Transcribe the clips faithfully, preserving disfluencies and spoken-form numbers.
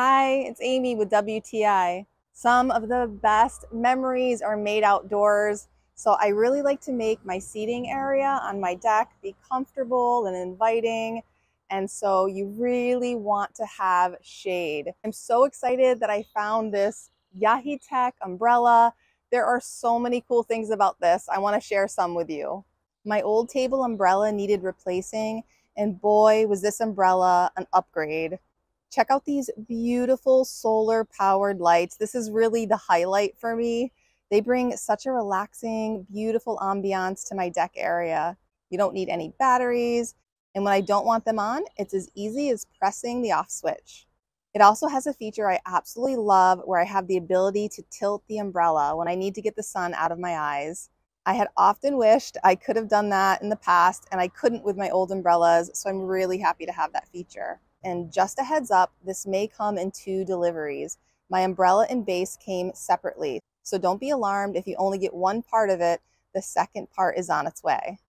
Hi, it's Amy with W T I. Some of the best memories are made outdoors, so I really like to make my seating area on my deck be comfortable and inviting, and so you really want to have shade. I'm so excited that I found this Yaheetech umbrella. There are so many cool things about this. I want to share some with you. My old table umbrella needed replacing, and boy, was this umbrella an upgrade. Check out these beautiful solar powered lights. This is really the highlight for me. They bring such a relaxing, beautiful ambiance to my deck area. You don't need any batteries. And when I don't want them on, it's as easy as pressing the off switch. It also has a feature I absolutely love where I have the ability to tilt the umbrella when I need to get the sun out of my eyes. I had often wished I could have done that in the past, and I couldn't with my old umbrellas, so I'm really happy to have that feature. And just a heads up, this may come in two deliveries. My umbrella and base came separately, so don't be alarmed if you only get one part of it. The second part is on its way.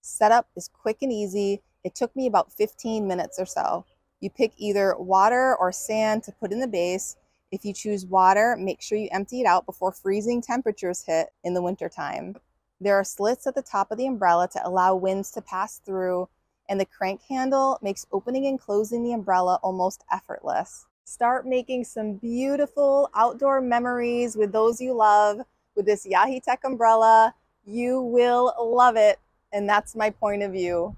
Setup is quick and easy. It took me about fifteen minutes or so. You pick either water or sand to put in the base. If you choose water, make sure you empty it out before freezing temperatures hit in the wintertime. There are slits at the top of the umbrella to allow winds to pass through, and the crank handle makes opening and closing the umbrella almost effortless. Start making some beautiful outdoor memories with those you love with this Yaheetech umbrella. You will love it, and that's my point of view.